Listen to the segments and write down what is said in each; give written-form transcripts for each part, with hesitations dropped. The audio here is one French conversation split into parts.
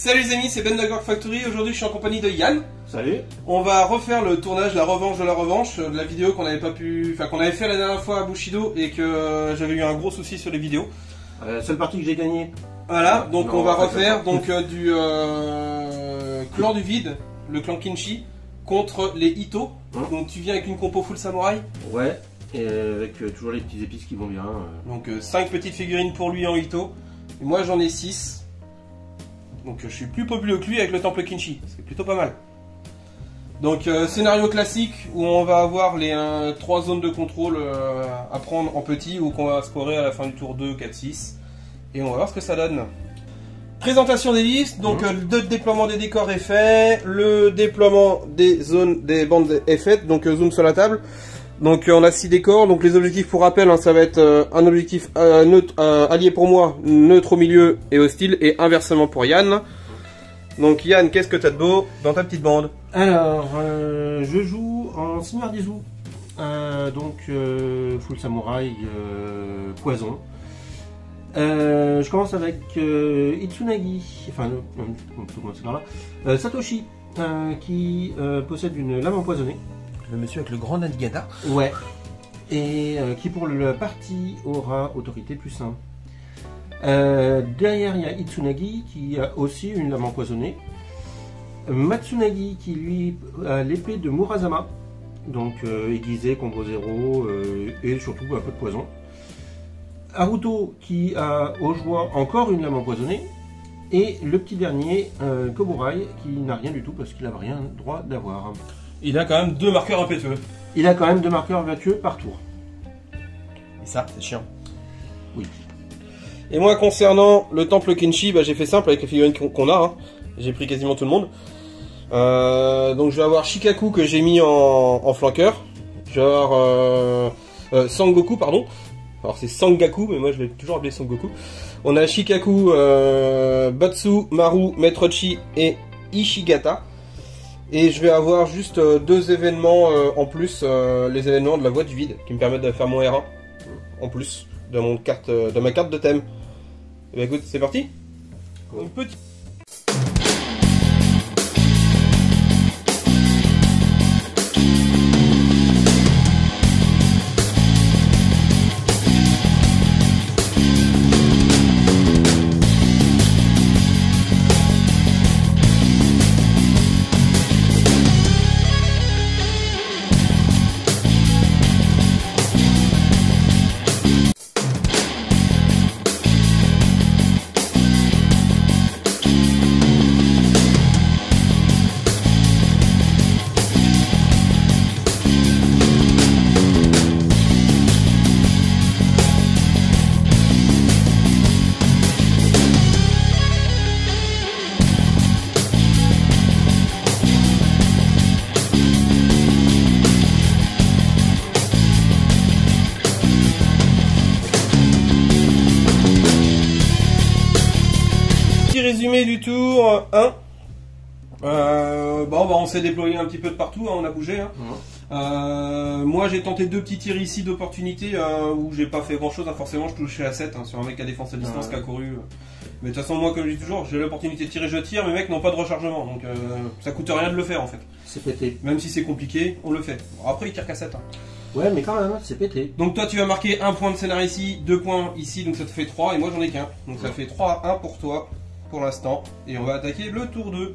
Salut les amis, c'est Bendagor Factory. Aujourd'hui je suis en compagnie de Yann. Salut. On va refaire le tournage La Revanche de la Revanche, de la vidéo qu'on avait pas pu, enfin qu'on avait fait la dernière fois à Bushido et que j'avais eu un gros souci sur les vidéos. Seule partie que j'ai gagnée. Voilà, donc non, on va refaire donc du clan du vide, le clan Kinshi contre les Ito. Donc tu viens avec une compo full samouraï. Ouais. Et avec toujours les petites épices qui vont bien. Donc 5 petites figurines pour lui en Ito. Et moi j'en ai 6. Donc je suis plus populaire que lui avec le temple Kinshi, c'est plutôt pas mal. Donc scénario classique où on va avoir les 3 zones de contrôle à prendre en petit ou qu'on va scorer à la fin du tour 2, 4, 6. Et on va voir ce que ça donne. Présentation des listes, donc le déploiement des décors est fait, le déploiement des zones, des bandes est fait, donc zoom sur la table. Donc on a 6 décors, donc les objectifs pour rappel, hein, ça va être un objectif neutre, allié pour moi, neutre au milieu et hostile, et inversement pour Yann. Donc Yann, qu'est-ce que t'as de beau dans ta petite bande? Alors, je joue en seigneur d'Izou, donc full samouraï, poison. Je commence avec Itsunagi, enfin on peut commencer par là, Satoshi, qui possède une lame empoisonnée. Le monsieur avec le grand Nagata. Ouais. Et qui pour le parti aura autorité plus 1. Derrière il y a Itsunagi qui a aussi une lame empoisonnée. Matsunagi qui lui a l'épée de Murazama. Donc aiguisé, combo 0 et surtout un peu de poison. Haruto qui a au joueur encore une lame empoisonnée. Et le petit dernier, Koburai, qui n'a rien du tout parce qu'il n'a rien droit d'avoir. Il a quand même 2 marqueurs impétueux. Il a quand même 2 marqueurs impétueux par tour. Et ça, c'est chiant. Oui. Et moi, concernant le temple Kinshi, bah, j'ai fait simple avec les figurines qu'on a. Hein. J'ai pris quasiment tout le monde. Donc, je vais avoir Shikaku que j'ai mis en flanqueur. Je vais avoir Sangaku, pardon. Alors, c'est Sangaku, mais moi je l'ai toujours appelé Sangaku. On a Shikaku, Batsu, Maru, Metrochi et Ishigata. Et je vais avoir juste 2 événements en plus, les événements de la voie du vide, qui me permettent de faire mon R1, en plus, de mon carte, de ma carte de thème. Et bien écoute, c'est parti. Cool. Une petite... Résumé du tour 1. Bon, bah, on s'est déployé un petit peu de partout, hein, on a bougé. Hein. Moi j'ai tenté 2 petits tirs ici d'opportunité où j'ai pas fait grand chose. Hein, forcément, je touchais à 7 hein, sur un mec à défense à distance qui a couru. Mais de toute façon, moi comme je dis toujours, j'ai l'opportunité de tirer, je tire. Mes mecs n'ont pas de rechargement donc ça coûte rien de le faire en fait. C'est pété. Même si c'est compliqué, on le fait. Bon, après, il tire qu'à 7. Hein. Ouais, mais quand même, c'est pété. Donc toi, tu vas marquer 1 point de scénario ici, 2 points ici, donc ça te fait 3. Et moi j'en ai qu'un. Donc ça fait 3 à 1 pour toi. Pour l'instant, et on va attaquer le tour 2.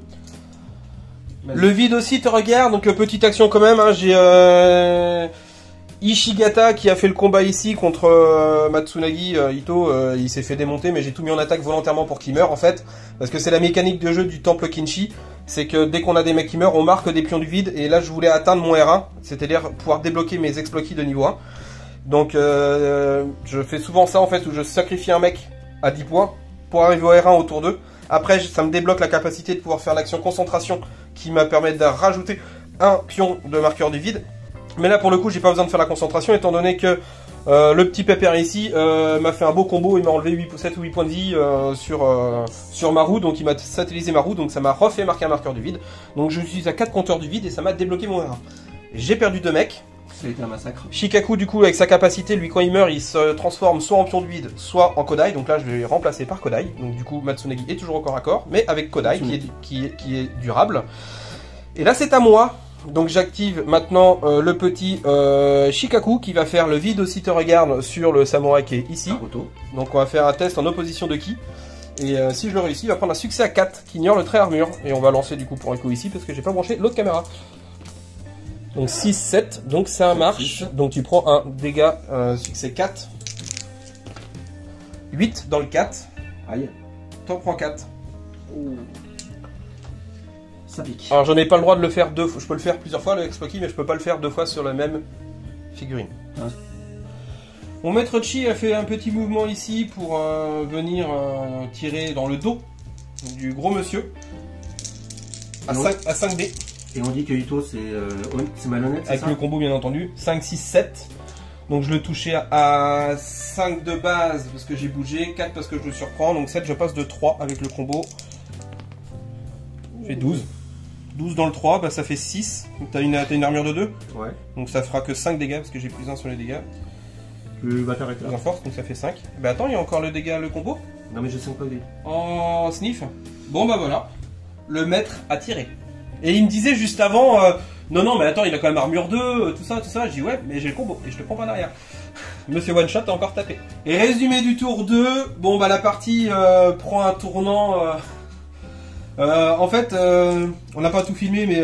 Le vide aussi te regarde, donc petite action quand même. Hein, j'ai Ishigata qui a fait le combat ici contre Matsunagi. Ito, il s'est fait démonter, mais j'ai tout mis en attaque volontairement pour qu'il meure en fait. Parce que c'est la mécanique de jeu du temple Kinshi. C'est que dès qu'on a des mecs qui meurent, on marque des pions du vide. Et là, je voulais atteindre mon R1, c'est-à-dire pouvoir débloquer mes exploits de niveau 1. Donc, je fais souvent ça en fait, où je sacrifie un mec à 10 points. Pour arriver au R1 au tour 2. Après, ça me débloque la capacité de pouvoir faire l'action concentration qui m'a permis de rajouter un pion de marqueur du vide. Mais là, pour le coup, j'ai pas besoin de faire la concentration étant donné que le petit pépère ici m'a fait un beau combo. Il m'a enlevé 7 ou 8 points de vie sur Maru. Donc, il m'a satellisé Maru. Donc, ça m'a refait marquer un marqueur du vide. Donc, je suis à 4 compteurs du vide et ça m'a débloqué mon R1. J'ai perdu 2 mecs. ça a été un massacre. Shikaku, du coup, avec sa capacité, lui, quand il meurt, il se transforme soit en pion de vide, soit en Kodai. Donc là, je vais remplacer par Kodai. Donc du coup, Matsunagi est toujours au corps à corps, mais avec Kodai, qui est durable. Et là, c'est à moi. Donc j'active maintenant le petit Shikaku qui va faire le vide aussi te regarde sur le samouraï qui est ici. Haruto. Donc on va faire un test en opposition de ki. Et si je le réussis, il va prendre un succès à 4 qui ignore le trait armure. Et on va lancer du coup pour un coup ici parce que j'ai pas branché l'autre caméra. Donc 6, 7, donc ça marche. Donc tu prends un dégât succès 4. 8 dans le 4. Aïe. T'en prends 4. Ouh. Ça pique. Alors j'en ai pas le droit de le faire deux fois, je peux le faire plusieurs fois le Expoki, mais je peux pas le faire deux fois sur la même figurine. Hein. Mon maître Chi a fait un petit mouvement ici pour venir tirer dans le dos du gros monsieur à 5D. Et on dit que Ito c'est malhonnête. Avec ça le combo bien entendu, 5, 6, 7. Donc je le touchais à 5 de base parce que j'ai bougé, 4 parce que je le surprends, donc 7 je passe de 3 avec le combo. Je fais 12. 12 dans le 3, bah ça fait 6. T'as une armure de 2. Ouais. Donc ça fera que 5 dégâts parce que j'ai plus 1 sur les dégâts. Tu vas t'arrêter là. Plus en force, donc ça fait 5. Bah attends, il y a encore le dégât, le combo. Non mais je sais pas. En sniff. Bon bah voilà. Le maître a tiré. Et il me disait juste avant, non mais attends, il a quand même armure 2, tout ça. Je dis ouais, mais j'ai le combo et je te prends pas derrière. Monsieur One Shot a encore tapé. Et résumé du tour 2, bon bah la partie prend un tournant. En fait, on n'a pas tout filmé, mais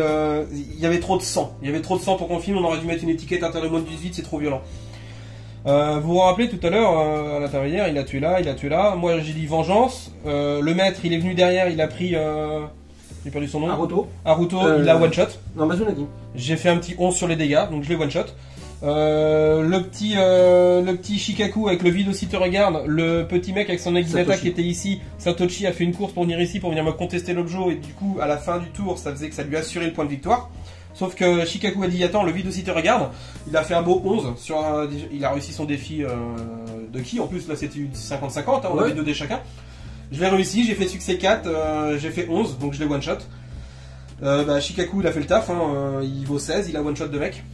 il y avait trop de sang. Il y avait trop de sang pour qu'on filme, on aurait dû mettre une étiquette interne au monde du vide, c'est trop violent. Vous vous rappelez tout à l'heure, à l'intérieur, il a tué là. Moi, j'ai dit vengeance. Le maître, il est venu derrière, il a pris... j'ai perdu son nom. Haruto, il a one-shot. Non, Matsunagi. J'ai fait un petit 11 sur les dégâts, donc je l'ai one-shot. Le petit Shikaku avec le vide aussi te regarde, le petit mec avec son Izigata qui était ici, Satoshi a fait une course pour venir ici, pour venir me contester l'objet, et du coup à la fin du tour ça faisait que ça lui assurait le point de victoire. Sauf que Shikaku a dit attends, le vide aussi te regarde, il a fait un beau 11, il a réussi son défi de ki, en plus là c'était 50-50, hein, on avait 2 dés chacun. Je l'ai réussi, j'ai fait succès 4, j'ai fait 11, donc je l'ai one shot. Shikaku il a fait le taf, hein, il vaut 16, il a one shot de mec.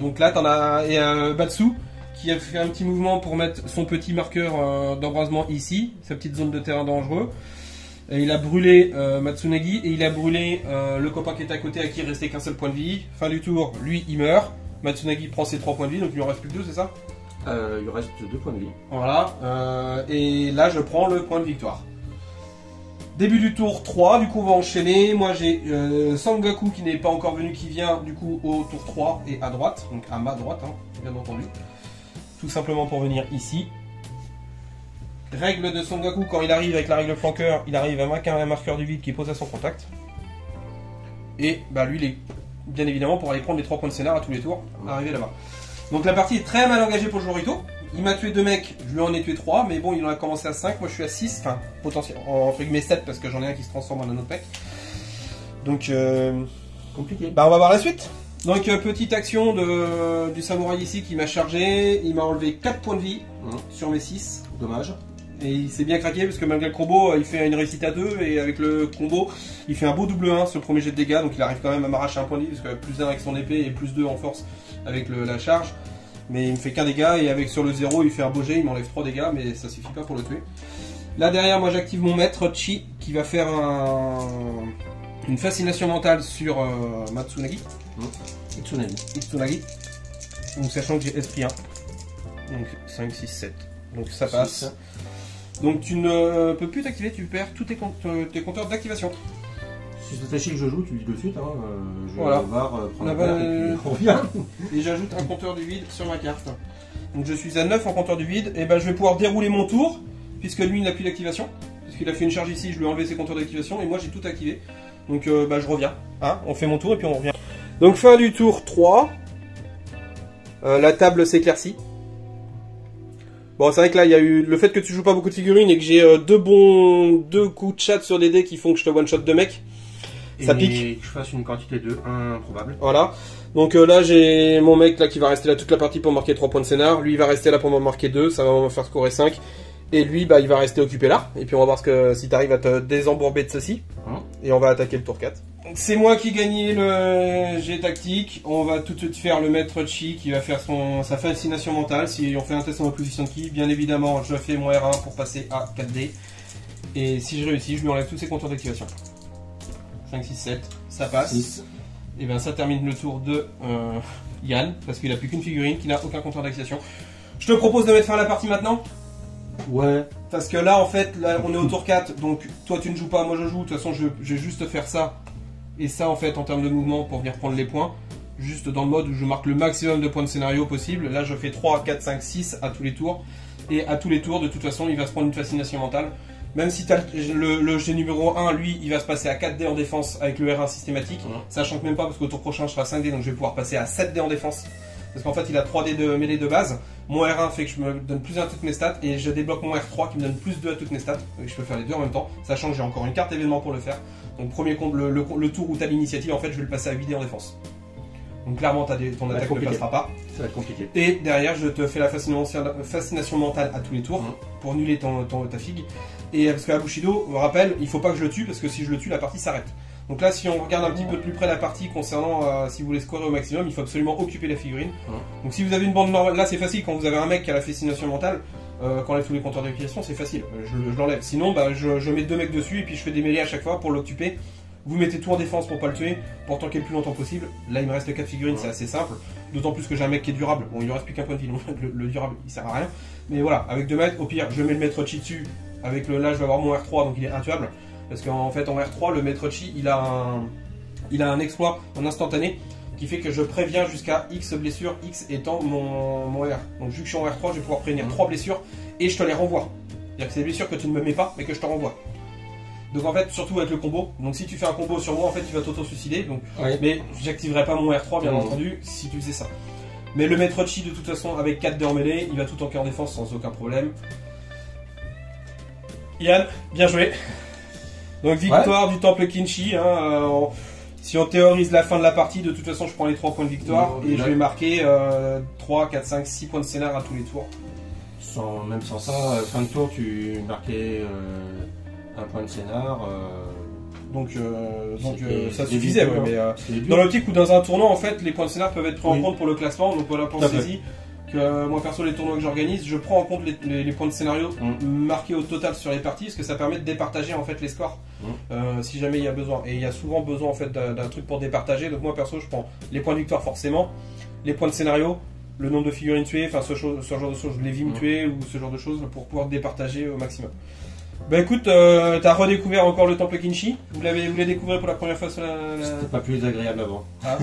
Donc là, t'en as Batsu qui a fait un petit mouvement pour mettre son petit marqueur d'embrasement ici, sa petite zone de terrain dangereux. Et il a brûlé Matsunagi et il a brûlé le copain qui était à côté à qui il restait qu'un seul point de vie. Fin du tour, lui il meurt. Matsunagi prend ses 3 points de vie, donc il lui en reste plus que 2, c'est ça? Il reste 2 points de vie. Voilà. Et là, je prends le point de victoire. Début du tour 3, du coup on va enchaîner. Moi j'ai Sangaku qui n'est pas encore venu, qui vient du coup au tour 3 et à droite, donc à ma droite, hein, bien entendu. Tout simplement pour venir ici. Règle de Sangaku, quand il arrive avec la règle flanqueur, il arrive avec un marqueur du vide qui est posé à son contact. Et bah lui il est bien évidemment pour aller prendre les 3 points de scénar à tous les tours, arriver là-bas. Donc la partie est très mal engagée pour le joueur Ito. Il m'a tué 2 mecs, je lui en ai tué 3, mais bon, il en a commencé à 5, moi je suis à 6, enfin, potentiellement, entre guillemets 7, parce que j'en ai un qui se transforme en un autre mec. Donc, compliqué. Bah, on va voir la suite. Donc, petite action du samouraï ici qui m'a chargé, il m'a enlevé 4 points de vie sur mes 6. Dommage. Et il s'est bien craqué, parce que malgré le combo, il fait une réussite à 2, et avec le combo, il fait un beau double 1 sur le premier jet de dégâts, donc il arrive quand même à m'arracher un point de vie, parce que plus 1 avec son épée, et plus 2 en force avec la charge. Mais il me fait qu'un dégât et avec sur le 0 il fait un beau jet, il m'enlève 3 dégâts mais ça suffit pas pour le tuer. Là derrière moi j'active mon maître Chi qui va faire une fascination mentale sur Matsunagi. Itsunagi. Donc sachant que j'ai esprit 1. Donc 5, 6, 7. Donc ça passe. 6. Donc tu ne peux plus t'activer, tu perds tous tes compteurs d'activation. Si c'est Satoshi que je joue, tu le dis de suite, hein, je vais voir, prendre la carte et puis on revient. Et j'ajoute un compteur du vide sur ma carte. Donc je suis à 9 en compteur du vide, et ben je vais pouvoir dérouler mon tour, puisque lui il n'a plus d'activation. Parce qu'il a fait une charge ici, je lui ai enlevé ses compteurs d'activation, et moi j'ai tout activé. Donc je reviens, hein, on fait mon tour et puis on revient. Donc fin du tour 3, la table s'éclaircit. Bon, c'est vrai que là, il y a eu le fait que tu joues pas beaucoup de figurines et que j'ai deux coups de chat sur les dés qui font que je te one-shot de mec. Ça pique. Et que je fasse une quantité de 1 improbable. Voilà. Donc là, j'ai mon mec là qui va rester là toute la partie pour marquer 3 points de scénar. Lui, il va rester là pour m'en marquer 2. Ça va m'en faire scorer 5. Et lui, bah, il va rester occupé là. Et puis, on va voir si t'arrives à te désembourber de ceci. et on va attaquer le tour 4. C'est moi qui gagnais le jet tactique. On va tout de suite faire le Metrochi qui va faire sa fascination mentale. Si on fait un test en opposition de ki, bien évidemment, je fais mon R1 pour passer à 4D. Et si je réussis, je lui enlève tous ses compteurs d'activation. 5, 6, 7, ça passe. 6. Et bien ça termine le tour de Yann, parce qu'il n'a plus qu'une figurine, qu'il n'a aucun compteur d'activation. Je te propose de mettre fin à la partie maintenant. Ouais. Parce que là, en fait, là, on est au tour 4, donc toi tu ne joues pas, moi je joue. De toute façon, je vais juste faire ça. Et ça, en fait, en termes de mouvement, pour venir prendre les points, juste dans le mode où je marque le maximum de points de scénario possible. Là, je fais 3, 4, 5, 6 à tous les tours. Et à tous les tours, de toute façon, il va se prendre une fascination mentale. Même si t'as le G numéro 1, lui, il va se passer à 4D en défense avec le R1 systématique. Mmh. Sachant que même pas, parce qu'au tour prochain, je serai à 5D, donc je vais pouvoir passer à 7D en défense. Parce qu'en fait, il a 3D de mêlée de base. Mon R1 fait que je me donne plus 1 à toutes mes stats. Et je débloque mon R3 qui me donne plus 2 à toutes mes stats. Donc je peux faire les deux en même temps. Sachant que j'ai encore une carte événement pour le faire. Donc, premier comble, le tour où tu as l'initiative, en fait, je vais le passer à 8D en défense. Donc, clairement, ton attaque ne passera pas. Ça va être compliqué. Et derrière, je te fais la fascination mentale à tous les tours pour annuler ta figue. Et parce que à Bushido, on rappelle, il faut pas que je le tue parce que si je le tue, la partie s'arrête. Donc là, si on regarde un petit peu de plus près la partie concernant si vous voulez scorer au maximum, il faut absolument occuper la figurine. Donc, si vous avez une bande normale, là c'est facile quand vous avez un mec qui a la fascination mentale. Quand on a tous les compteurs d'activation, c'est facile, je l'enlève. Sinon, bah, je mets deux mecs dessus et puis je fais des mêlées à chaque fois pour l'occuper. Vous mettez tout en défense pour pas le tuer, pour tanker le plus longtemps possible. Là, il me reste 4 figurines, c'est assez simple. D'autant plus que j'ai un mec qui est durable. Bon, il lui reste plus qu'un point de vie, donc le durable, il sert à rien. Mais voilà, avec 2 mètres, au pire, je mets le Metrochi dessus. Avec là, je vais avoir mon R3, donc il est intuable. Parce qu'en fait, en R3, le Metrochi, il a un exploit en instantané qui fait que je préviens jusqu'à X blessures, X étant mon R. Donc vu que je suis en R3, je vais pouvoir prévenir 3 blessures et je te les renvoie. C'est-à-dire que c'est des blessures que tu ne me mets pas mais que je te renvoie. Donc en fait, surtout avec le combo, donc si tu fais un combo sur moi, en fait tu vas t'auto-suicider. Donc, ouais. Mais j'activerai pas mon R3 bien entendu si tu faisais ça. Mais le Metrochi de toute façon avec 4 en mêlée, il va tout tanker en défense sans aucun problème. Yann, bien joué. Donc victoire du temple Kinshi. Si on théorise la fin de la partie, de toute façon, je prends les 3 points de victoire et je vais marquer 3, 4, 5, 6 points de scénar à tous les tours. Même sans ça, fin de tour, tu marquais un point de scénar. Donc ça suffisait. Ouais, mais, dans l'optique où dans un tournoi, en fait, les points de scénar peuvent être pris en compte pour le classement. Donc voilà, pensez-y que moi, perso, les tournois que j'organise, je prends en compte les points de scénario marqués au total sur les parties parce que ça permet de départager en fait les scores. Si jamais il y a besoin, et il y a souvent besoin en fait d'un truc pour départager. Donc moi perso, je prends les points de victoire forcément, les points de scénario, le nombre de figurines tuées, enfin ce genre de choses, les vimes tuées ou ce genre de choses pour pouvoir départager au maximum. Bah écoute, t'as redécouvert encore le temple Kinshi. Vous l'avez découvert pour la première fois sur la... C'était pas plus agréable avant. Ah.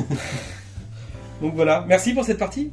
Donc voilà, merci pour cette partie.